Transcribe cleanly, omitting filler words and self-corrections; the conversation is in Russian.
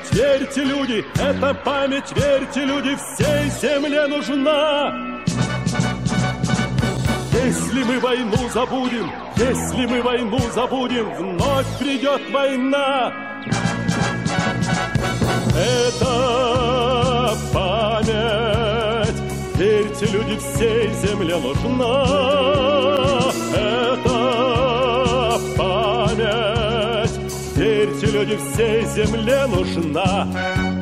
память, верьте, люди, эта память, верьте, люди, всей земле нужна. Если мы войну забудем, если мы войну забудем, вновь придет война. Эта память, верьте, люди, всей земле нужна. Эта память, верьте, люди, всей земле нужна.